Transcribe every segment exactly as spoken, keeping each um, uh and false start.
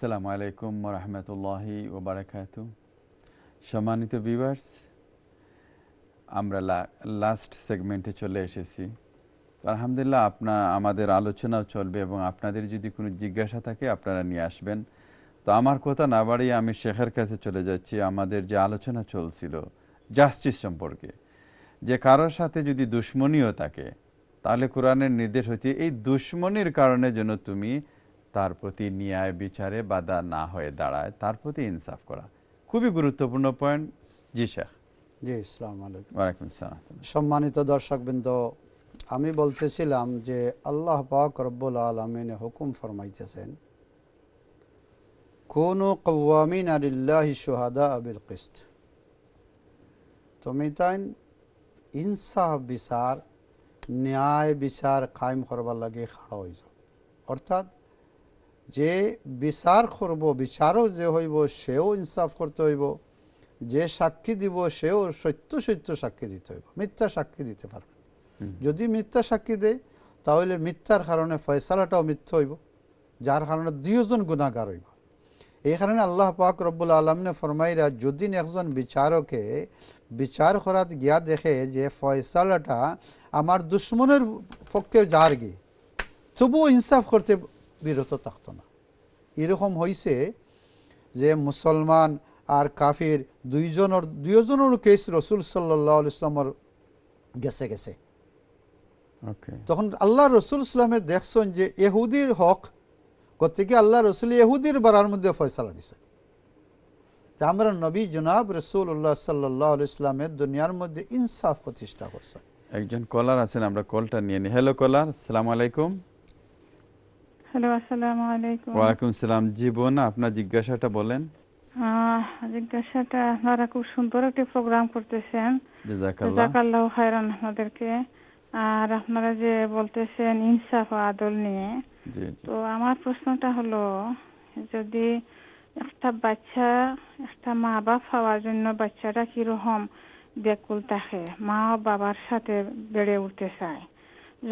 আসসালামু আলাইকুম রহমতুল্লাহি ওবারাকাতু। সম্মানিত ভিউয়ার্স, আমরা লাস্ট সেগমেন্টে চলে এসেছি। আলহামদুলিল্লাহ, আপনার আমাদের আলোচনাও চলবে এবং আপনাদের যদি কোনো জিজ্ঞাসা থাকে আপনারা নিয়ে আসবেন। তো আমার কথা না বাড়িয়ে আমি শেখের কাছে চলে যাচ্ছি। আমাদের যে আলোচনা চলছিল জাস্টিস সম্পর্কে, যে কারোর সাথে যদি দুশ্মনীও থাকে তাহলে কোরআনের নির্দেশ হচ্ছে এই দুশ্মনীর কারণে যেন তুমি তার প্রতি ন্যায় বিচারে বাধা না হয়ে দাঁড়ায়, তার প্রতি ইনসাফ করা খুবই গুরুত্বপূর্ণ পয়েন্ট। জি শেখ। জি, আসসালামু আলাইকুম। ওয়ালাইকুম আসসালাম। সম্মানিত দর্শকবৃন্দ, আমি বলতেছিলাম যে আল্লাহ পাক রব্বুল আলামিন হুকুম ফরমাইতেছেন, কুনু কাওয়ামিনা লিল্লাহি শুহাদা বিল কিসত। তুমি তাই ইনসাফ বিচার, ন্যায় বিচার কায়েম করবার লাগে খাড়া হয়ে যাও। অর্থাৎ যে বিচার করব, বিচারও যে হইব সেও ইনসাফ করতে হইব, যে সাক্ষী দিব সেও সত্য সত্য সাক্ষী দিতে হইব, মিথ্যা সাক্ষী দিতে পারবে। যদি মিথ্যা সাক্ষী দেয় তাহলে মিথ্যার কারণে ফয়সালাটাও মিথ্যা হইব, যার কারণে দুইজন গুণাগার হইব। এই কারণে আল্লাহ পাক রব্বুল আলমিনে ফরমাইরা, যদি একজন বিচারকে বিচার করাত গিয়া দেখে যে ফয়সালাটা আমার দুশ্মনের পক্ষে যার গিয়ে, তবুও ইনসাফ করতে বিরত থাকত না। এরকম হয়েছে যে মুসলমান আর কাফির দুইজনের দুইজনের কেস রসুল সাল্লাল্লাহু আলাইহি ওয়াসাল্লামের গেছে গেছে তখন আল্লাহ রসুল ইসলামে দেখছেন যে ইহুদির হক করতে গিয়ে আল্লাহ রসুল ইহুদির বারার মধ্যে ফয়সালা দিছে। আমরা নবী জনাব রসুল্লাহ সাল্লাল্লাহু আলাইহি ওয়াসাল্লামের দুনিয়ার মধ্যে ইনসাফ প্রতিষ্ঠা করছেন। একজন কলার আছেন, আমরা কলটা নিয়ে নিই। হ্যালো কলার, আসসালামু আলাইকুম। হ্যালো, আসসালামু আলাইকুম। ওয়ালাইকুম সালাম। জি বোন, আপনার জিজ্ঞাসাটা বলেন। হ্যাঁ, জিজ্ঞাসাটা আপনারা খুব সুন্দর একটা প্রোগ্রাম করতেছেন, জাযাকাল্লাহু খায়রান আপনাদেরকে। আর আপনারা যে বলতেছেন ইনসাফ ও আদল নিয়ে, তো আমার প্রশ্নটা হলো, যদি একটা বাচ্চা একটা মা বাপ হওয়ার জন্য বাচ্চাটা কিরকম ব্যাকুল থাকে, মা ও বাবার সাথে বেড়ে উঠতে চায়,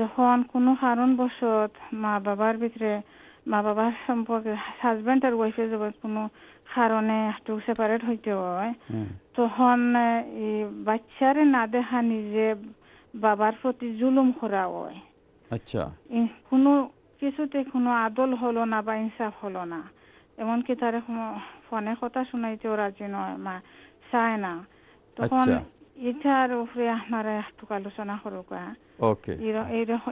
যখন কোনো কারণবশত মা বাবার ভিতরে মা বাবার সম্পর্কে হাজবেন্ড আর ওয়াইফের যখন কোনো কারণে একটু সেপারেট হইতে হয়, তখন এই বাচ্চারে না দেখা নিজে বাবার প্রতি জুলুম করা হয়। আচ্ছা, কোনো কিছুতে কোনো আদল হলো না বা ইনসাফ হলো না, এমনকি তারা কোনো ফোনে কথা শোনাইতেও রাজি নয়, মা চায় না, তখন এটার উপরে আপনারা একটু আলোচনা করুক।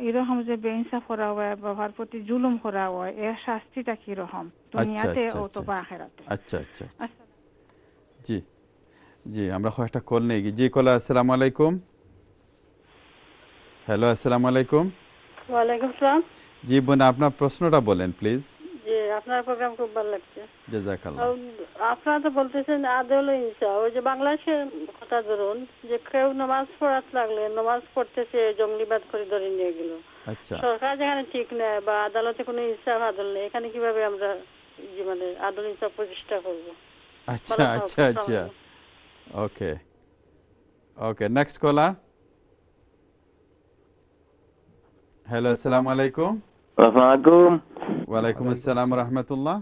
এরকম যে বেইনসাফ করা হয়, বাবার প্রতি জুলুম করা হয়, এর শাস্তিটা কিরকম দুনিয়াতে অথবা আখিরাতে? আচ্ছা আচ্ছা, জি জি, আমরা একটা কল নেই। জি কল, আসসালামু আলাইকুম। হ্যালো, আসসালামু আলাইকুম। ওয়ালাইকুম আসসালাম। জি বোন, আপনার প্রশ্নটা বলেন প্লিজ। জি, আপনার প্রোগ্রাম খুব ভালো লাগছে, জাযাকাল্লাহ। আপনারা তো বলতেছেন আদল ইনসাফ, ওই যে বাংলাদেশে কথা ধরুন যে কেউ নামাজ পড়াতে লাগলে নামাজ পড়তেছে জঙ্গলিবাদ করে ধরে নিয়ে গেল, আচ্ছা, সরকার যেখানে ঠিক নেয় বা আদালতে কোনো ইনসাফ আদল নেই, এখানে কিভাবে আমরা জীবনে আদল ইনসাফ প্রতিষ্ঠা করবো? আচ্ছা আচ্ছা আচ্ছা, ওকে ওকে, নেক্সট কলার। হ্যালো, আসসালামু আলাইকুম। আসসালামু আলাইকুম। ওয়ালাইকুম আসসালাম ওয়া রাহমাতুল্লাহ।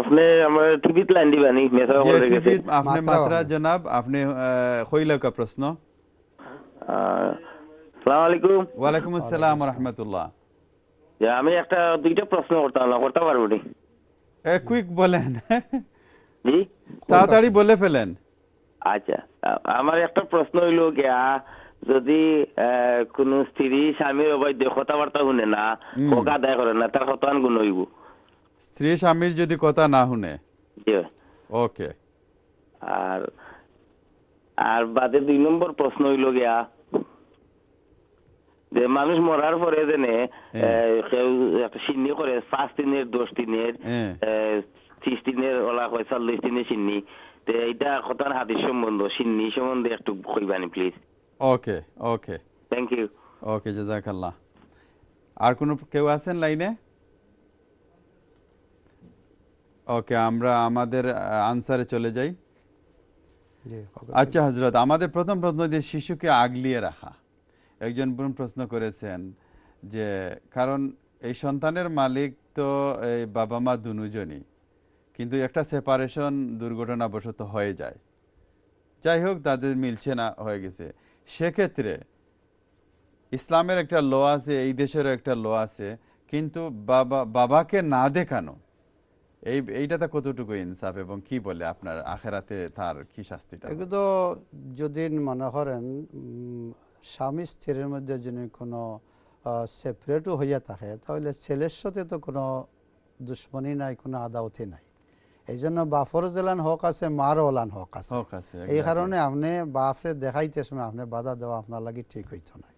আপনি আমার টিভিত লাইন দিবানি মেসা করে গেছে আপনি মাত্রা জনাব, আপনি কইলা কা প্রশ্ন। আসসালামু আলাইকুম। ওয়ালাইকুম আসসালাম ওয়া রাহমাতুল্লাহ। যে আমি একটা দুইটা প্রশ্ন করতে আলো করতে পারবো নি, এ কুইক বলেন। জি, তাড়াতাড়ি বলে ফেলেন। আচ্ছা, আমার একটা প্রশ্ন হইলো কি, যদি কোন স্ত্রী স্বামীর অবৈধ কথাবার্তা শুনে না, হক আদায় করে না, তার হতান গুণ হইব? স্ত্রী স্বামীর যদি কথা না শুনে, ওকে। আর আর বাদে দুই নম্বর প্রশ্ন হইল গিয়া, যে মানুষ মরার পরে জেনে কেউ একটা সিন্নি করে পাঁচ দিনের দশ দিনের ত্রিশ দিনের ওলা হয় চল্লিশ দিনের সিন্নি, তো এইটা হতান হাদিস সম্বন্ধ সিন্নি সম্বন্ধে একটু কইবানি please. Okay okay, thank you. Okay, জাযাকাল্লাহ। আর কোনো কেউ আছেন লাইনে? ওকে, আমরা আমাদের আনসারে চলে যাই। আচ্ছা হযরত, আমাদের প্রথম প্রশ্ন যে শিশুকে আগলিয়ে রাখা, একজন বোন প্রশ্ন করেছেন যে কারণ এই সন্তানের মালিক তো এই বাবা মা দুজনই, কিন্তু একটা সেপারেশন দুর্ঘটনাবশত হয়ে যায়। যাই হোক তাদের মিলছে না হয়ে গেছে। সেক্ষেত্রে ইসলামের একটা ল আছে, এই দেশেরও একটা ল আছে, কিন্তু বাবা বাবাকে না দেখানো এই এইটাতে কতটুকু ইনসাফ এবং কি বলে আপনার আখেরাতে তার কি শাস্তিটা? এগুলো যদি মনে করেন স্বামী স্ত্রীর মধ্যে যদি কোনো সেপারেটও হইয়া থাকে তাহলে ছেলের সাথে তো কোনো দুশ্মনী নাই, কোনো আদাওতি নাই। এই জন্য বাফর জেলান হক আছে, মার ওলান হক আছে। এই কারণে আপনি বাফরে দেখাইতে সময় আপনি বাধা দেওয়া আপনার লাগে ঠিক হইতো না।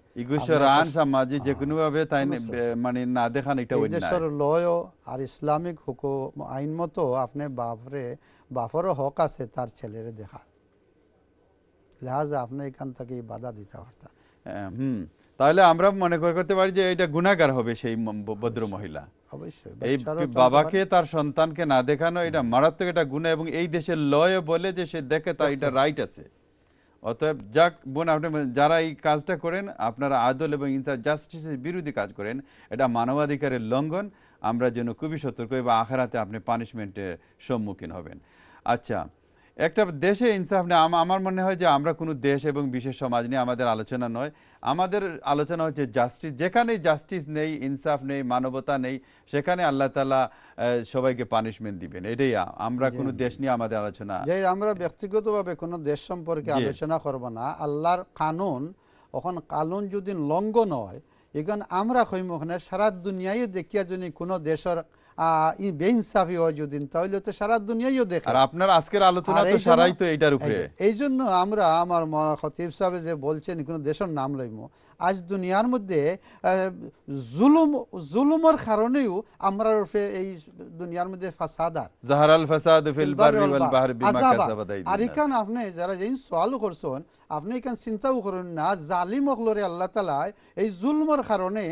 আর ইসলামিক হুকুম আইন মতো আপনি বাপরে বাপরও হক আছে তার ছেলের দেখা, লিহাজা আপনি এখান থেকে বাধা দিতে পারতেন। হম তাহলে আমরা মনে করতে পারি যে এটা গুনাহগার হবে সেই ভদ্র মহিলা। অবশ্যই এই বাবাকে তার সন্তানকে না দেখানো এটা মারাত্মক একটা গুনাহ, এবং এই দেশের লয়ে বলে যে সে দেখে তা এটা রাইট আছে। অতএব যাক বোন, আপনি যারা এই কাজটা করেন আপনারা আদল এবং ইনসাফ জাস্টিসের বিরোধী কাজ করেন, এটা মানবাধিকারের লঙ্ঘন। আমরা যেন খুবই সতর্ক এবং আখেরাতে আপনি পানিশমেন্টের সম্মুখীন হবেন। আচ্ছা, একটা দেশে ইনসাফ নেই। আমার মনে হয় যে আমরা কোনো দেশ এবং বিশেষ সমাজ নিয়ে আমাদের আলোচনা নয়, আমাদের আলোচনা হচ্ছে জাস্টিস। যেখানে জাস্টিস নেই, ইনসাফ নেই, মানবতা নেই, সেখানে আল্লাহ তাআলা সবাইকে পানিশমেন্ট দিবেন। এটাই আমরা কোনো দেশ নিয়ে আমাদের আলোচনা, আমরা ব্যক্তিগতভাবে কোনো দেশ সম্পর্কে আলোচনা করব না। আল্লাহর কানুন, এখন কানুন যদি লঙ্ঘন হয় এখন আমরা কইমখানে সারা দুনিয়ায় দেখিয়া যদি কোনো দেশের বেইনসাফি হয় যদি তাহলে তো সারা দুনিয়াও দেখে। আর আপনার আজকের আলোচনা তো সারাই তো এটার উপরে। এই জন্য আমরা আমার খতিব সাহেব যে বলছেন কোন দেশের নাম লইমু, আজ দুনিয়ার মধ্যে জুলুম জুলুমের কারণেও আমরা এই দুনিয়ার মধ্যে ফাসাদ জাহারাল ফাসাদ ফিল বাররি ওয়াল বাহরি বিমা কাসাবাত আইদি। আর এখানে আপনি যারা যেই সওয়াল করছেন আপনি এখানে চিন্তাও করেন না, জালিম হকলরে আল্লাহ তাআলা এই জুলমের কারণে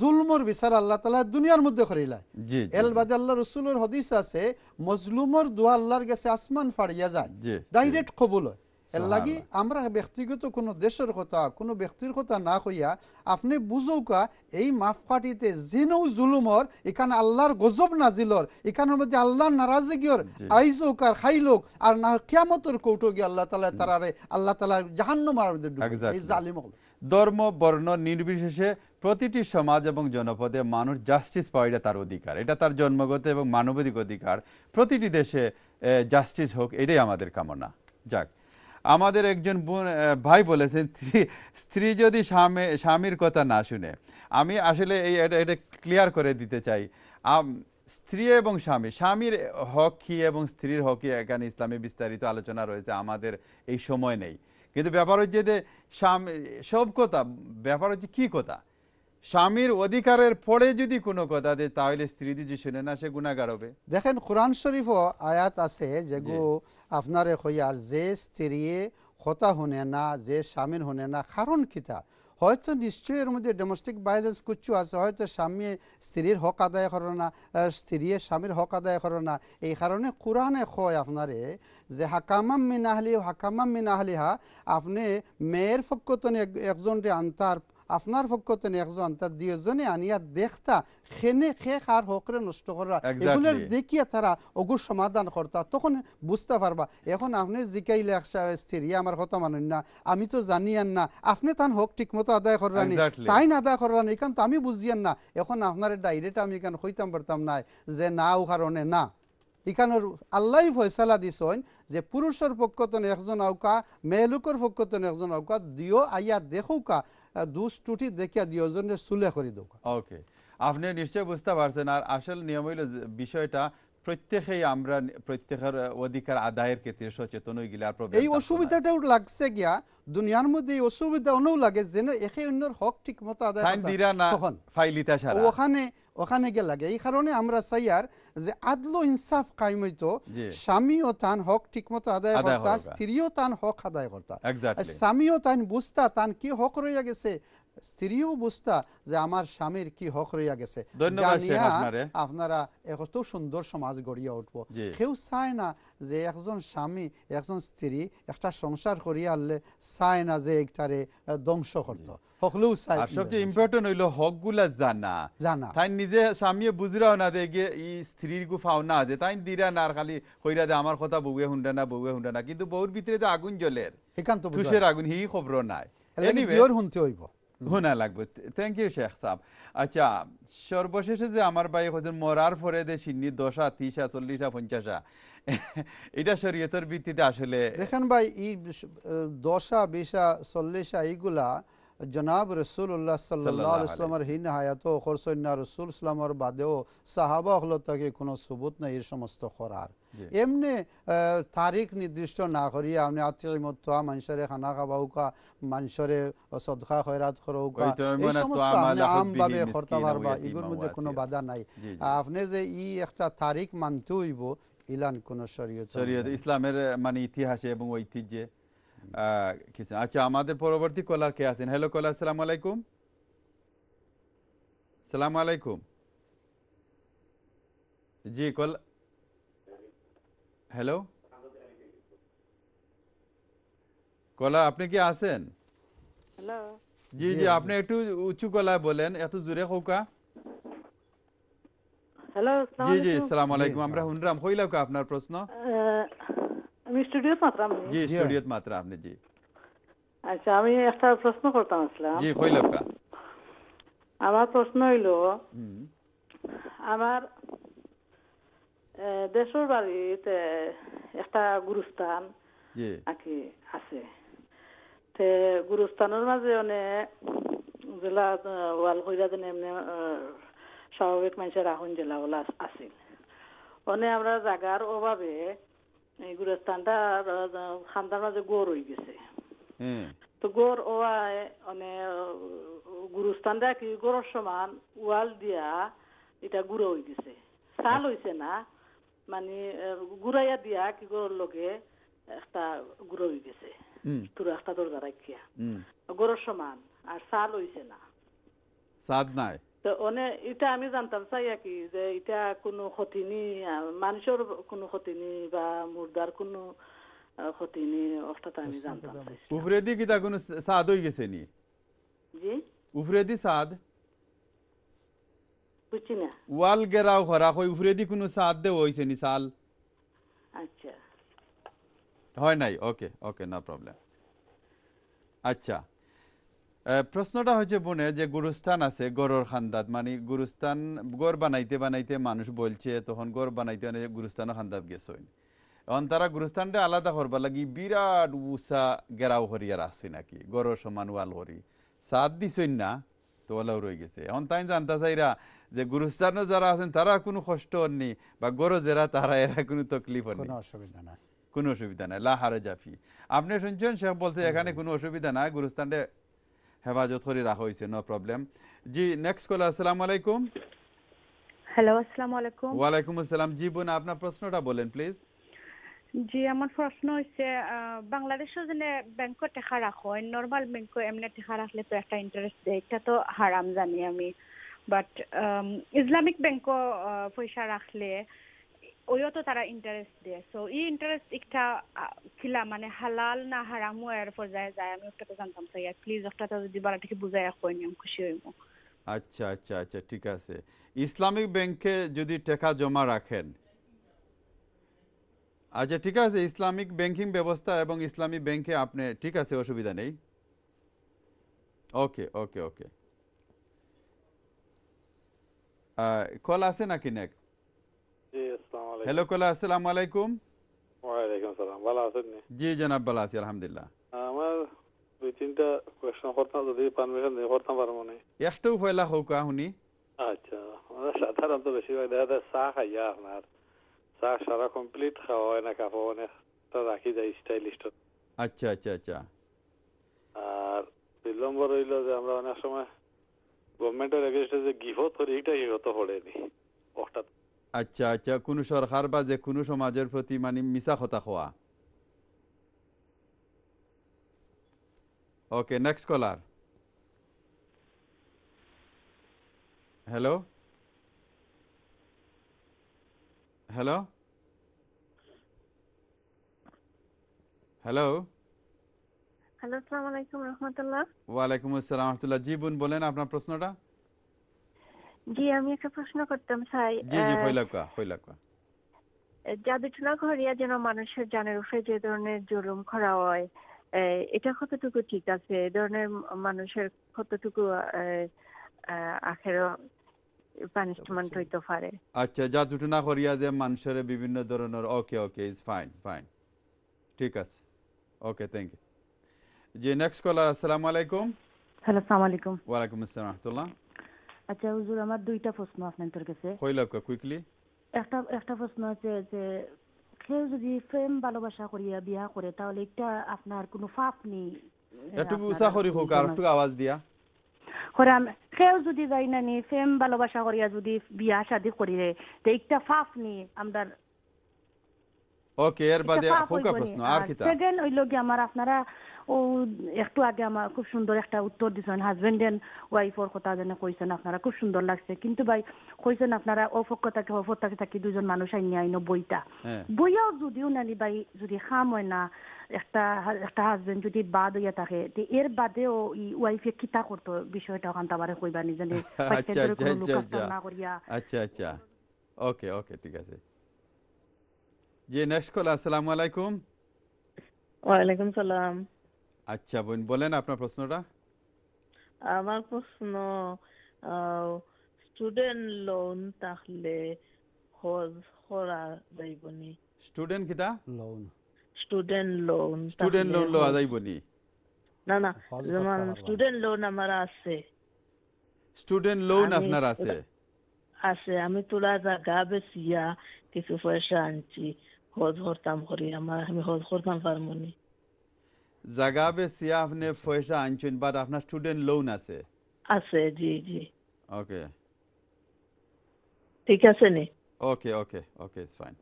জুলমের বিচার আল্লাহ তাআলা দুনিয়ার মধ্যে করিলায়। জি, এল বাদে আল্লাহ রাসূলের হাদিস আছে মজলুমের দোয়া আল্লাহর কাছে আসমান ফাড়িয়া যায়, ডাইরেক্ট কবুল হয়। এর লাগি আমরা ব্যক্তিগত কোনো দেশের কথা কোনো ব্যক্তির কথা না কইয়া আপনি বুঝৌকা এই মাফকাটিতে জিনও জুলুমর এখানে আল্লাহর গজব নাজিলর এখানের মধ্যে আল্লাহর নারাজিগির আইজৌকার খাইলোক আর না কিয়ামতের কৌটো গিয়ে আল্লাহ তাআলা তারারে আল্লাহ তাআলা জাহান্নামের মধ্যে ঢুকায়। এই জালিম ধর্ম বর্ণ নির্বিশেষে প্রতিটি সমাজ এবং জনপদে মানুষ জাস্টিস পাওয়া এটা তার অধিকার, এটা তার জন্মগত এবং মানবাধিক অধিকার। প্রতিটি দেশে জাস্টিস হোক, এটাই আমাদের কামনা। যাক, আমাদের একজন ভাই বলেছেন স্ত্রী যদি স্বামী স্বামীর কথা না শুনে, আমি আসলে এই এটা ক্লিয়ার করে দিতে চাই। স্ত্রী এবং স্বামী, স্বামীর হক কি এবং স্ত্রীর হক কি এখানে ইসলামে বিস্তারিত আলোচনা রয়েছে, আমাদের এই সময় নেই। কিন্তু ব্যাপার হচ্ছে যে স্বামী সব কথা, ব্যাপার হচ্ছে কী কথা স্বামীর অধিকারের পরে যদি কোনো কথা দেয় তাহলে স্ত্রী যদি শুনে না সে গুনাহগার হবে। দেখেন কোরআন শরীফ আয়াত আছে যেগু আপনারে হইয়ার যে স্ত্রী কথা শুনে না, যে স্বামীর শুনে না, কারণ কিতা হয়তো নিশ্চয়ই এর মধ্যে ডোমেস্টিক ভায়োলেন্স কিছু আছে, হয়তো স্বামী স্ত্রীর হক আদায় করে না, স্ত্রী স্বামীর হক আদায় করে না। এই কারণে কোরআনে কয় আপনারে যে হাকামাম মিন আহলি হাকামাম মিন আহলিহা, আপনি মেয়ের পক্ষতনে একজনকে আনতার আপনার পক্ষতনে একজন তার দুজনে আনিয়া দেখতা খেনে খে আর হকরে নষ্ট করা এগুলো দেখিয়া তারা ওগুর সমাধান করতা, তখন বুঝতে পারবা। এখন আপনি জিকাইলে স্ত্রী আমার কথা মানেন না, আমি তো জানিয়ান না, আপনি তার হক ঠিক মতো আদায় করানি তাই না আদায় করানি এখান তো আমি বুঝিয়ান না। এখন আপনার ডাইরেক্ট আমি এখানে হইতাম পারতাম না যে না ও কারণে না, এখানোর আল্লাহ ফয়সালা দিছেন যে পুরুষের পক্ষতনে একজন আউকা মেয়ে লোকের পক্ষতনে একজন আউকা দিও আইয়া দেখৌকা দুষ টুটি দেখিয়া দুজনের চুলে করে দৌকা। ওকে, আপনি নিশ্চয় বুঝতে পারছেন। আর আসল নিয়ম হইল বিষয়টা প্রত্যেকেই আমরা প্রত্যেকের অধিকার আদায়ের ক্ষেত্রে সচেতন হয়ে গেলে আর এই অসুবিধাটাও লাগছে গিয়া দুনিয়ার মধ্যে এই অসুবিধা অনেক লাগে যেন একে অন্যের হক ঠিক মতো আদায় ওখানে ওখানে গিয়ে লাগে। এই কারণে আমরা চাই আর যে আদল ইনসাফ কায়েম হইতো, স্বামীও তান হক ঠিক মতো আদায় করতা, স্ত্রীও তান হক আদায় করতা, স্বামীও তান বুঝতা তান কি হক রইয়া গেছে স্ত্রীও বুঝতা যে আমার স্বামীর কি হক রইয়া গেছে জানিয়া আপনারা এত সুন্দর সমাজ গড়িয়া উঠবো। কেউ চায় না যে একজন স্বামী একজন স্ত্রী একটা সংসার করিয়া আনলে চায় না যে একটারে ধ্বংস করতো। হকলেও চায় সবচেয়ে ইম্পর্টেন্ট হইল হকগুলা জানা জানা তাই নিজে স্বামী বুঝরাও না যে স্ত্রীর গু ফাও না যে তাই দিরা না আর খালি কইরা যে আমার কথা বউয়ে হুন্ডা না বউয়ে হুন্ডা না কিন্তু বউর ভিতরে যে আগুন জ্বলের একান্ত তুষের আগুন হি খবর নাই এনিওয়ে হুনতে হইব হুনা লাগবে। থ্যাংক ইউ শেখ সাহেব। আচ্ছা সর্বশেষে যে আমার ভাই হজের মরার পরে যে সিন্নি দশা তিশা চল্লিশা পঞ্চাশা এটা শরীয়তের ভিত্তিতে আসলে দেখেন ভাই এই দশা বিশা চল্লিশা এইগুলা জনাব রসুল্লাহ সাল্লাল্লাহু আলাইহি ওয়াসাল্লামের হিন হায়াত ও খরসন্না রসুল ইসলামের বাদেও সাহাবা হল তাকে কোনো সুবুত নাই এর সমস্ত খরার এমনি তারিখ নির্দিষ্ট না করিয়া আপনি আত্মীয়মত মানুষরে খানা খাবাউকা মানুষরে সদকা খয়রাত করৌকা এই সমস্ত আমভাবে করতে পারবা এগুলোর মধ্যে কোনো বাধা নাই। আপনি যে ই একটা তারিখ মানতে হইব ইলান কোনো শরীয়ত শরীয়ত ইসলামের মানে ইতিহাসে এবং ঐতিহ্যে কিছু। আচ্ছা আমাদের পরবর্তী কলার কে আছেন? হ্যালো কলার আসসালামু আলাইকুম। আসসালামু আলাইকুম। জি কল হ্যালো কলার আপনি কি আছেন? হ্যালো জি জি আপনি একটু উঁচু গলায় বলেন এত জোরে হৌকা। হ্যালো জি জি আসসালামু আলাইকুম। আমরা হুনরাম হইলাম কা আপনার প্রশ্ন আমি স্টুডিওত মাত্রা আমি জি স্টুডিওত মাত্রা আপনি জি। আচ্ছা আমি একটা প্রশ্ন করতাম আসলাম জি কইলাম কা আমার প্রশ্ন হলো আমার দেশের বাড়িতে একটা গুরুস্থান জি আকি আছে তে গুরুস্থানের মাঝে অনেক জেলা ওয়াল কইরা দেন এমনি স্বাভাবিক মানুষের আহন জেলা ওলা আছে অনেক আমরা জায়গার অভাবে এই গুরুস্থানটা খান্দার মাঝে গোর হয়ে গেছে তো গোর ওয়ায় মানে গুরুস্থানটা কি গোড়ের সমান ওয়াল দিয়া এটা গুঁড়ো হয়ে গেছে চাল হয়েছে না মানে গুড়াইয়া দিয়া কি গোড়ের লগে একটা গুঁড়ো হয়ে গেছে তোর একটা দরজা রাখিয়া গোড়ের সমান আর চাল হয়েছে না চাঁদ নাই তো অনেক এটা আমি জানতাম চাই আর কি যে এটা কোনো ক্ষতি নেই মানুষের কোনো ক্ষতি নেই বা মুর্দার কোনো ক্ষতি নেই অর্থাৎ আমি জানতাম উফরে দিয়ে কিতা কোনো সাদ হয়ে গেছে নি জি উফরে দিয়ে সাদ বুঝছি না ওয়াল গেরাও করা হয় উফরে দিয়ে কোনো সাদ দেওয়া হয়েছে নি সাল আচ্ছা হয় নাই ওকে ওকে নো প্রবলেম। আচ্ছা প্রশ্নটা হচ্ছে বোনে যে গুরুস্থান আছে গরর খান্দাত মানে গুরুস্থান গড় বানাইতে বানাইতে মানুষ বলছে তখন গড় বানাইতে বানাইতে গুরুস্থানও খান্দাত গেছে এখন তারা গুরুস্থানটা আলাদা করবার লাগি বিরাট উঁচা গেরাও হরিয়ার আছে নাকি গড়র সমান ওয়াল হরি সাদ দিছইন না তো ওলাও রয়ে গেছে এখন তাই জানতে চাইরা যে গুরুস্থানও যারা আছেন তারা কোনো কষ্ট নেই বা গড় যারা তারা এরা কোনো তকলিফ নেই অসুবিধা নাই কোনো অসুবিধা নাই লা হারা জাফি। আপনি শুনছেন সে বলছে এখানে কোনো অসুবিধা নাই গুরুস্থানটা হেফাজত করে রাখা হয়েছে নো প্রবলেম। জি নেক্সট কল আসসালামু আলাইকুম। হ্যালো আসসালামু আলাইকুম। ওয়ালাইকুম আসসালাম। জি বোন আপনার প্রশ্নটা বলেন প্লিজ। জি আমার প্রশ্ন হচ্ছে বাংলাদেশে যে ব্যাংকে টাকা রাখা হয় নর্মাল ব্যাংকে এমনি টাকা রাখলে তো একটা ইন্টারেস্ট দেয় এটা তো হারাম জানি আমি বাট ইসলামিক ব্যাংকে পয়সা রাখলে ওইও তো তারা ইন্টারেস্ট দেয় সো এই ইন্টারেস্ট একটা খিলা মানে হালাল না হারামও এর পর্যায়ে যায় আমি ওটা তো জানতাম চাই প্লিজ ওটা তো যদি বাড়া থেকে বুঝাই কই নিয়ম খুশি হইব। আচ্ছা আচ্ছা আচ্ছা ঠিক আছে ইসলামিক ব্যাংকে যদি টাকা জমা রাখেন আচ্ছা ঠিক আছে ইসলামিক ব্যাংকিং ব্যবস্থা এবং ইসলামী ব্যাংকে আপনি ঠিক আছে অসুবিধা নেই ওকে ওকে ওকে। কল আছে নাকি নেক্সট? হ্যালো কলা আসসালামু আলাইকুম। ওয়ালাইকুম আসসালাম ভালো আছেন? জি জনাব ভালো আছি আলহামদুলিল্লাহ। আমার দুই তিনটা কোশ্চেন করতাম যদি পারমিশন দিয়ে করতাম পারবো না একটাও ফেলা হোক আহুনি। আচ্ছা আমরা সাধারণত বেশিরভাগ দেখা যায় চা খাই আপনার চা সারা কমপ্লিট খাওয়া হয় না খাওয়া হয় না রাখি যায় স্টাইলিস্ট। আচ্ছা আচ্ছা আচ্ছা আর বিলম্ব রইল যে আমরা অনেক সময় গভর্নমেন্টের এগেনস্টে যে গিফট করি এটা গত পড়েনি অর্থাৎ আচ্ছা আচ্ছা কোন সরকার বা যে কোনো সমাজের প্রতি মানে মিছা কথা হওয়া okay next caller. Hello hello hello hello अस्सलाम वालेकुम रहमतुल्लाह। वालेकुम अस्सलाम रहमतुल्लाह। जी बुन बोलेन आपना प्रश्नটা। জি আমি একটা প্রশ্ন করতাম স্যার। জি জি ফয়লাকা ফয়লাকা। যাদের টনা করিয়া যেন মানুষের জানের উপরে যে ধরনের জুলুম করা হয় এটা কতটুকু ঠিক আছে? এই ধরনের মানুষের কতটুকু আখেরও পানিশমেন্ট হইতে পারে? আচ্ছা যাদের টনা করিয়া যে মানুষের বিভিন্ন ধরনের okay okay is fine fine ঠিক আছে ওকে থ্যাংক ইউ। जी नेक्स्ट कॉलर अस्सलाम वालेकुम। हेलो अस्सलाम वालेकुम। वालेकुम अस्सलाम रहमतुल्लाह। अच्छा हुजूर আমার দুইটা প্রশ্ন আপনার কাছে। কইলা কুইকলি একটা একটা প্রশ্ন আছে যে কেউ যদি প্রেম ভালোবাসা করিয়া বিয়া করে তাহলে এটা আপনার কোনো পাপ নেই? একটু উসা করি হোক আর একটু আওয়াজ দিয়া কোরআন কেউ যদি জানা নি প্রেম ভালোবাসা করিয়া যদি বিয়া শাদি করিরে তে একটা পাপ নেই আমাদের? ওকে এর বাদে হোক প্রশ্ন আর কিটা সেকেন্ড ওই লোকে আমার আপনারা ও একটু আগে আমার খুব সুন্দর একটা উত্তর দিছেন হাজবেন্ড এন্ড ওয়াইফের কথা জেনে কইছেন আপনারা খুব সুন্দর লাগছে কিন্তু ভাই কইছেন আপনারা অপক্ষতাকে অপক্ষতাকে থাকি দুইজন মানুষ আইনি আইনো বইটা বইও যদিও নালি ভাই যদি খাম হয় না একটা একটা হাজবেন্ড যদি বাদ হইয়া থাকে তো এর বাদেও ওয়াইফে কিতা করতো বিষয়টা ওখানটা আবার কইবানি জানি। আচ্ছা আচ্ছা আচ্ছা আচ্ছা ওকে ওকে ঠিক আছে। জি নেক্সট কল আসসালামু আলাইকুম। ওয়ালাইকুম সালাম। আচ্ছা বোন বলেন আপনার প্রশ্নটা। আমার প্রশ্ন স্টুডেন্ট লোন তাহলে হজ হরা যাইবনি? স্টুডেন্ট কিটা loan? Student loan student loan লওয়া যাইবনি? না না যেমন স্টুডেন্ট লোন আমার আছে। স্টুডেন্ট লোন আপনার আছে? আছে। আমি তোলা জায়গা বেচিয়া কিছু পয়সা আনছি হজ হরতাম করি আমার আমি হজ হরতাম পারমনি। জায়গা বেচিয়া আপনি পয়সা আনছেন বাট আপনার স্টুডেন্ট লোন আছে? আছে জি জি। ওকে ঠিক আছে নি ওকে ওকে ওকে ইটস ফাইন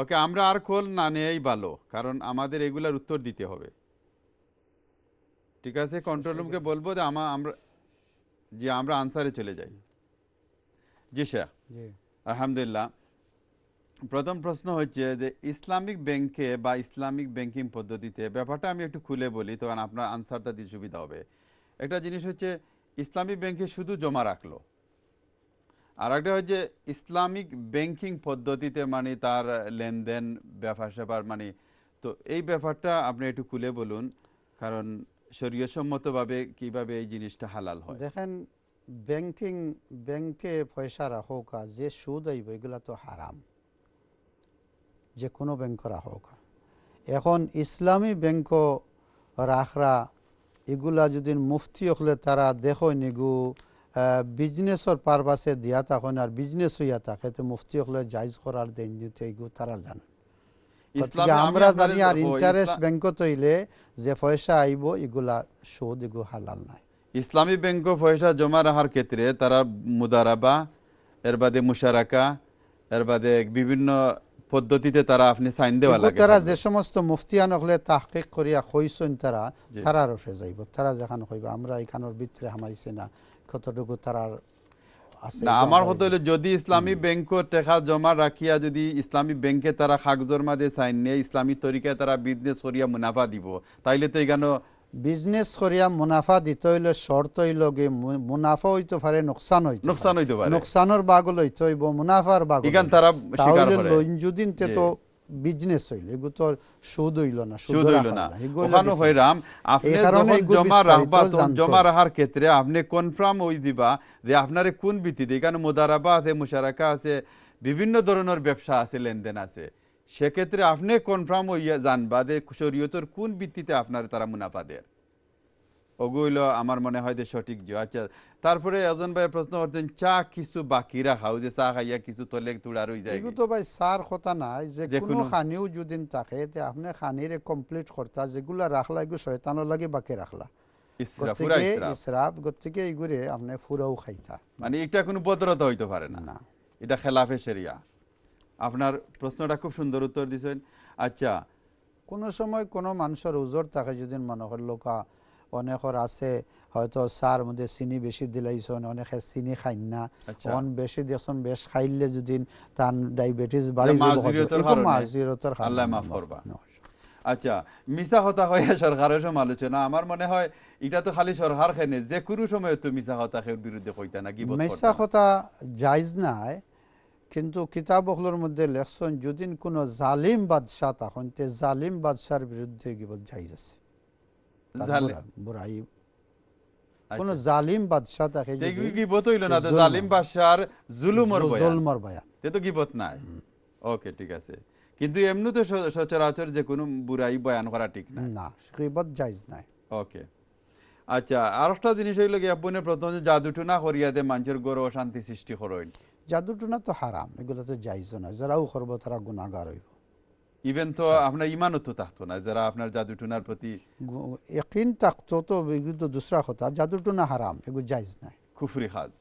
ওকে। আমরা আর কল না নেই ভালো কারণ আমাদের এগুলার উত্তর দিতে হবে ঠিক আছে। কন্ট্রোল রুমকে বলবো যে আমা আমরা জি আমরা আনসারে চলে যাই। জি শেখ। জি আলহামদুলিল্লাহ। প্রথম প্রশ্ন হচ্ছে যে ইসলামিক ব্যাংকে বা ইসলামিক ব্যাংকিং পদ্ধতিতে ব্যাপারটা আমি একটু খুলে বলি তখন আপনার আনসারটা দিতে সুবিধা হবে। একটা জিনিস হচ্ছে ইসলামিক ব্যাংকে শুধু জমা রাখলো আর একটা হচ্ছে ইসলামিক ব্যাংকিং পদ্ধতিতে মানে তার লেনদেন ব্যাপার স্যাপার মানে তো এই ব্যাপারটা আপনি একটু খুলে বলুন কারণ শরীয়সম্মতভাবে কিভাবে এই জিনিসটা হালাল হয়। দেখেন ব্যাংকিং ব্যাংকে পয়সা রাখোক যে সুদ আইব এগুলা তো হারাম যে কোনো ব্যাংক রাখোক। এখন ইসলামী ব্যাংক রাখরা এগুলা যদি মুফতি হলে তারা দেখো নিগু বিজনেসর পারপাসে দিয়া তখন আর বিজনেস হইয়া থাকে তো মুফতি হলে জায়জ করার দেন দিতে এগু তারা জানে। আমরা জানি আর ইন্টারেস্ট ব্যাংক তৈলে যে পয়সা আইব এগুলা সুদ এগু হালাল নাই। ইসলামী ব্যাংক পয়সা জমা রাখার ক্ষেত্রে তারা মুদারাবা এর বাদে মুশারাকা এর বাদে বিভিন্ন পদ্ধতিতে তারা আপনি সাইন দেওয়া লাগে তারা যে সমস্ত মুফতিয়ান হলে তাহকিক করিয়া কইছেন তারা তারার রফে যাইব তারা যেখান কইবা আমরা এখানোর ভিতরে হামাইছে না কতটুকু তারার আছে না। আমার কথা হলো যদি ইসলামী ব্যাংক টাকা জমা রাখিয়া যদি ইসলামী ব্যাংকে তারা খাগজর মাঝে সাইন নিয়ে ইসলামী তরিকায় তারা বিজনেস করিয়া মুনাফা দিব তাইলে তো এখানে বিজনেস করিয়া মুনাফা দিতে হইলে শর্ত হইলো গে মুনাফা হইতে পারে নোকসান হইতে নোকসান হইতে পারে নোকসানের ভাগ লইতে হইব মুনাফার ভাগ ইখান তারা স্বীকার করে লইনজুদিন তে তো বিজনেস হইল এগু তো সুদ হইল না সুদ হইল না ওখানে হইরাম। আপনি যখন জমা রাখবা তখন জমা রাখার ক্ষেত্রে আপনি কনফার্ম হই দিবা যে আপনারে কোন ভিত্তিতে এখানে মুদারাবা আছে মুশারাকা আছে বিভিন্ন ধরনের ব্যবসা আছে লেনদেন আছে সেক্ষেত্রে আপনি কনফার্ম হইয়া জানবা যে শরীয়তের কোন ভিত্তিতে আপনার তারা মুনাফা দেয় ওগুলো আমার মনে হয় যে সঠিক যে। আচ্ছা তারপরে একজন ভাই প্রশ্ন করতেন চা কিছু বাকি রাখাও যে চা খাইয়া কিছু তলে তুড়া রই যায় এগুলো তো ভাই সার কথা নাই যে কোনো খানিও যদি থাকে তে আপনি খানিরে কমপ্লিট করতা যেগুলা রাখলা এগুলো শয়তানের লাগে বাকি রাখলা ইসরাফ পুরা ইসরাফ ইসরাফ গতিকে এগুরে আপনি ফুরাও খাইতা মানে এটা কোনো বদরতা হইতে পারে না না এটা খেলাফে শরিয়া। আপনার প্রশ্নটা খুব সুন্দর উত্তর দিয়েছেন। আচ্ছা কোন সময় কোন মানুষের উজর থাকে যদি মনে করলো কা अनेक आसे सार मुझे चीनी बेसि दिलाइछन अनेक चीनी खाइन ना ओन बेसि देखछन बेस खाइले जुदिन तान डायबिटीज बाड़ी माजिरतर अल्लाह माफ करबा। আচ্ছা মিছা কথা কইয়া সরকারের সমালোচনা আমার মনে হয় এটা তো খালি সরকার খেনে যে কোন সময় তো মিছা কথা এর বিরুদ্ধে কইতা না কি বলতো মিছা কথা জায়েজ নাই কিন্তু কিতাবগুলোর মধ্যে লেখছেন যদিন কোন জালিম বাদশা তখন তে জালিম বাদশার বিরুদ্ধে কি বল জায়েজ আছে জালিম বুরাই কোন জালিম বাদশা থাকে যদি গীবত হইল না তো জালিম বাদশার জুলুমের বয়ান জুলমের বয়ান তে তো গীবত নাই। ওকে ঠিক আছে কিন্তু এমনু তো সচরাচর যে কোন বুরাই বয়ান করা ঠিক না না গীবত জায়েজ নাই। ওকে আচ্ছা আরেকটা জিনিস হইল কি আপনি প্রথম যে জাদু টুনা করিয়াতে মানুষের গৌরব অশান্তি সৃষ্টি করেন জাদু টুনা তো হারাম এগুলো তো জায়েজ না যারাও করব তারা গুনাহগার হইব ইভেন তো আপনার ঈমানও তো থাকতো না যারা আপনার জাদু টুনার প্রতি ইয়াকিন থাকতো তো কিন্তু दूसरा কথা জাদু টুনা হারাম এগুলো জায়েজ না কুফরি কাজ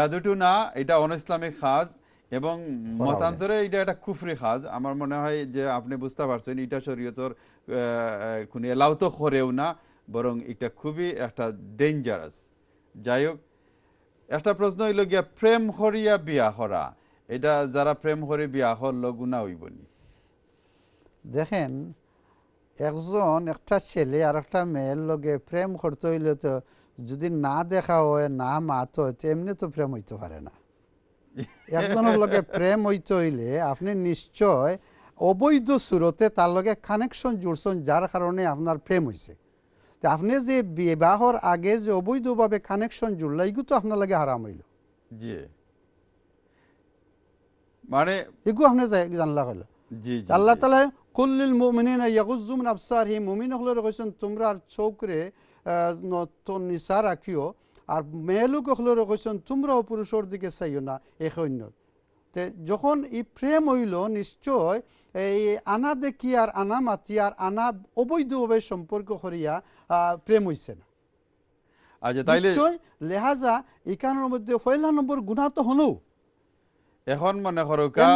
জাদু টুনা এটা অনইসলামিক কাজ এবং মতান্তরে এটা একটা কুফরি কাজ আমার মনে হয় যে আপনি বুঝতে পারছেন এটা শরীয়তের কোন এলাও তো করেও না বরং এটা খুবই একটা ডেঞ্জারাস। যাই হোক একটা প্রশ্ন হইল গিয়া প্রেম করিয়া বিয়া করা এটা যারা প্রেম করে বিয়া করল গুনাহ হইব নি? দেখেন একজন একটা ছেলে আর একটা মেয়ের লগে প্রেম করতে হইলে তো যদি না দেখা হয় না মাত হয় তেমনি তো প্রেম হইতে পারে না। একজনের লগে প্রেম হইতে হইলে আপনি নিশ্চয় অবৈধ সুরতে তার লগে কানেকশন জুড়ছেন যার কারণে আপনার প্রেম হয়েছে। তা আপনি যে বিবাহর আগে যে অবৈধভাবে কানেকশন জুড়ল এগু তো আপনার লগে হারাম হইল জি মানে এগু আপনি জানলা হইল জি জি আল্লাহ তাআলা কুল্লিল মুমিনিনা ইয়াগুযু মিন আবসারহিম মুমিন হলরে কইছেন তোমরা আর চৌকরে তো নিসা রাখিও আর মেয়েলোক হলরে কইছেন তোমরাও পুরুষের দিকে চাইও না এক অন্য। তে যখন এই প্রেম হইল নিশ্চয় এই আনা দেখি আর আনা মাতি আর আনা অবৈধভাবে সম্পর্ক করিয়া প্রেম হইছে না। আচ্ছা তাইলে নিশ্চয় লেহাজা এখানের মধ্যে পয়লা নম্বর গুনাহ তো হলো এখন মনে করো কা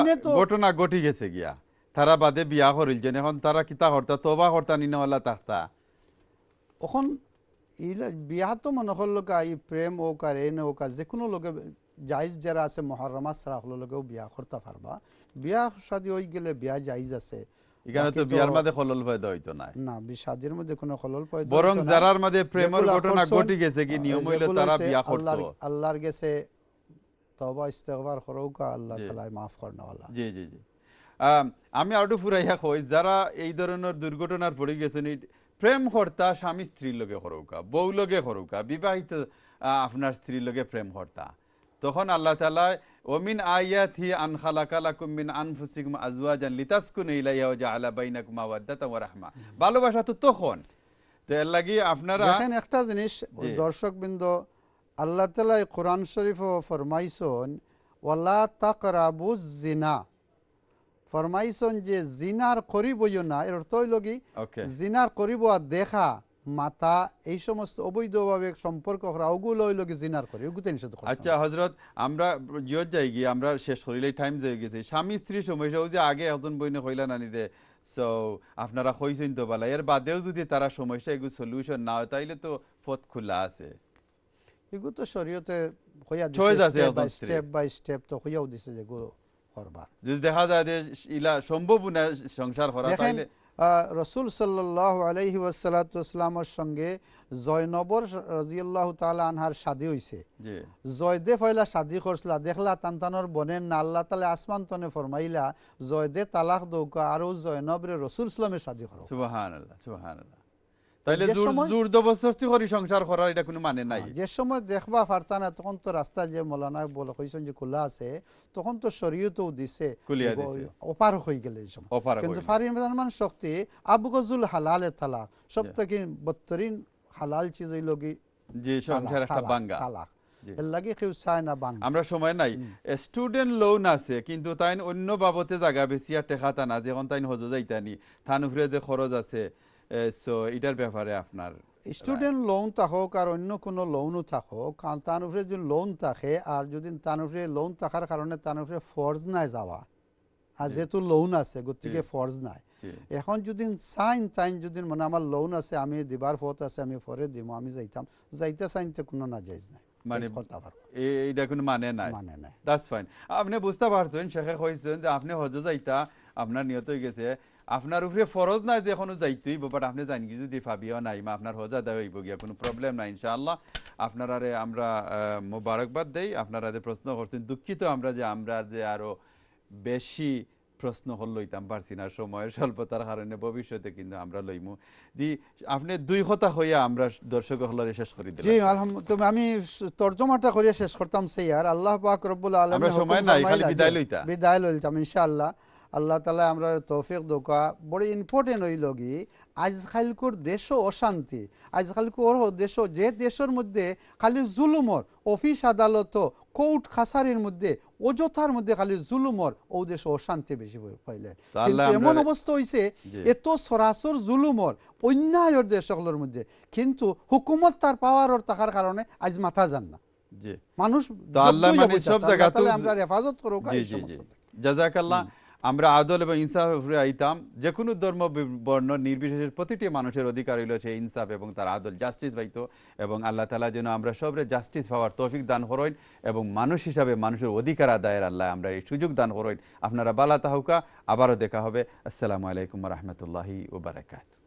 ঘটনা ঘটি গেছে গিয়া তারা বাদে বিয়া করিলছেন এখন তারা কিতা হর্তা তওবা হর্তা নিনওয়ালা তাহতা এখন ইলা বিয়া তো মনে করলো কা এই প্রেম ও কার এন ও কা যে কোনো লোকে জায়েজ যারা আছে মহরমাত সারা হলো লোকেও বিয়া করতে পারবা বিয়া শাদী হই গেলে বিয়া জায়েজ আছে এখানে তো বিয়ার মধ্যে খলল ফায়দা হইতো না না বিশাদির মধ্যে কোনো খলল ফায়দা বরং যারার মধ্যে প্রেমের ঘটনা ঘটি গেছে কি নিয়ম হইলো তারা বিয়া করতো আল্লাহর কাছে তওবা ইস্তেগফার করুকা আল্লাহ তাআলা maaf করনা ওয়ালা জি জি জি। আমি আরো ফুরাইয়া কই যারা এই ধরনের দুর্ঘটনার পড়ে গেছেন প্রেম করতা স্বামী স্ত্রীর লগে করুকা বউ লগে করুকা বিবাহিত আপনার স্ত্রীর লগে প্রেম করতা তখন আল্লাহ তাআলা ওমিন আয়াতি আন খালাকালাকুম মিন আনফুসিকুম আজওয়াজান লিতাসকুনু ইলাইহা ওয়া জাআলা বাইনাকুম মাওয়াদাতান ওয়া রাহমা ভালোবাসা তো তখন তো এর লাগি আপনারা দেখেন একটা জিনিস দর্শকবৃন্দ আল্লাহ তাআলা কোরআন শরীফে ফরমাইছেন ওয়ালা তাকরাবুজ জিনা ফরমাইছেন যে জিনার করিবইও না এর অর্থ হইল কি জিনার করিব আর দেখা মাতা এই সমস্ত অবৈধভাবে সম্পর্ক করা ওগুলো হইল কি জিনার করে ওগুতে নিষেধ করা। আচ্ছা হযরত আমরা জিয়ত যাই গিয়ে আমরা শেষ করিলেই টাইম যাই গেছে স্বামী স্ত্রী সমস্যা ওই যে আগে একজন বইনে কইলা না নিতে সো আপনারা কইছেন তো বালা এর বাদেও যদি তারা সমস্যা এগুলো সলিউশন না হয় তাইলে তো পথ খোলা আছে এগুলো তো শরীয়তে কইয়া দিছে স্টেপ বাই স্টেপ তো কইয়াও দিছে যে গুলো করবা যদি দেখা যায় যে ইলা সম্ভব না সংসার করা তাইলে রাসূল সাল্লাল্লাহু আলাইহি ওয়াসাল্লাতু ওয়াসাল্লামের সঙ্গে জয়নবর রাদিয়াল্লাহু তাআলা আনহার শাদী হইছে জি জয়দে ফয়লা শাদী করছলা দেখলা তানতানোর বনের না আল্লাহ তাআলা আসমান তনে ফরমাইলা জয়দে তালাক দৌকা আর ও জয়নবরে রাসূল সাল্লামের শাদী করো সুবহানাল্লাহ সুবহানাল্লাহ তাইলে জোর জবরদস্তি করে সংসার করার এটা কোনো মানে নাই যে সময় দেখবা ফারতা না তখন তো রাস্তা যে মৌলানা বলে কইছেন যে খোলা আছে তখন তো শরীয়তও দিছে অপার হয়ে গেলে এই সময় কিন্তু ফারিমান শক্তি আবগজুল হালাল তালাক সব থেকে বদতরিন হালাল চিজ হইল কি যে সংসার একটা বাঙ্গা তালাক এর লাগে কেউ চায় না বাঙ্গা। আমরা সময় নাই স্টুডেন্ট লোন আছে কিন্তু তাই অন্য বাবদে জায়গা বেশি আর টেকা তা না যখন তাই হজ যাইতানি থান উপরে যে খরচ আছে সো এটার ব্যাপারে আপনার স্টুডেন্ট লোন থাকুক আর অন্য কোনো লোনও থাকুক কারণ তার উপরে যদি লোন থাকে আর যদি তার উপরে লোন থাকার কারণে তার উপরে ফর্জ নাই যাওয়া আর যেহেতু লোন আছে গতিকে ফর্জ নাই এখন যদি সাইন টাইন যদি মানে আমার লোন আছে আমি দিবার ফত আছে আমি পরে দিব আমি যাইতাম যাইতে সাইনতে কোনো না জায়েজ নাই মানে এইটা কোনো মানে নাই মানে নাই দ্যাটস ফাইন আপনি বুঝতে পারছেন শেখে কইছেন যে আপনি হজ যাইতা আপনার নিয়ত হই গেছে আপনার উপরে ফরজ নাই যে এখনো যাইতেই বাট আপনি জানেন কি যদি ফাবিও নাই মা আপনার হজ আদায় হইব গিয়া কোনো প্রবলেম নাই ইনশাআল্লাহ আপনারা রে আমরা মোবারকবাদ দেই আপনারা যে প্রশ্ন করছেন দুঃখিত আমরা যে আমরা যে আরো বেশি প্রশ্ন হল লইতাম পারছি না সময়ের স্বল্পতার কারণে ভবিষ্যতে কিন্তু আমরা লইমু দি আপনি দুই কথা হইয়া আমরা দর্শক হলরে শেষ করে দিলাম জি আলহামদুলিল্লাহ আমি তরজমাটা করিয়া শেষ করতাম স্যার আল্লাহ পাক রব্বুল আলামিন আমরা সময় নাই খালি বিদায় লইতাম বিদায় লইতাম ইনশাআল্লাহ আল্লাহ তাআলা আমরা তৌফিক দোকা বড় ইম্পর্টেন্ট হইলগি আজকালকর দেশ অশান্তি আজকালকর দেশ যে দেশের মধ্যে খালি জুলুমর অফিস আদালত কোর্ট খাসারির মধ্যে অযথার মধ্যে খালি জুলুমর ও দেশ অশান্তি বেশি পাইলে কিন্তু এমন অবস্থা হইছে এত সরাসর জুলুমর অন্যায়ের দেশগুলোর মধ্যে কিন্তু হুকুমত তার পাওয়ারর থাকার কারণে আজ মাথা যান না জি মানুষ আল্লাহ মানে সব জায়গা তো আমরা হেফাজত করুক এই সমস্যা জাযাকাল্লাহ আমরা আদল এবং ইনসাফের উপরে আইতাম যে কোনো ধর্ম বর্ণ নির্বিশেষে প্রতিটি মানুষের অধিকার হইল সেই ইনসাফ এবং তার আদল জাস্টিস পাইত এবং আল্লাহ তাআলা যেন আমরা সবরে জাস্টিস পাওয়ার তৌফিক দান করেন এবং মানুষ হিসাবে মানুষের অধিকার আদায়ের আল্লাহ আমরা এই সুযোগ দান করেন আপনারা বালা তাহুকা আবারও দেখা হবে আসসালামু আলাইকুম ওয়া রাহমাতুল্লাহি ওয়া বারাকাতুহু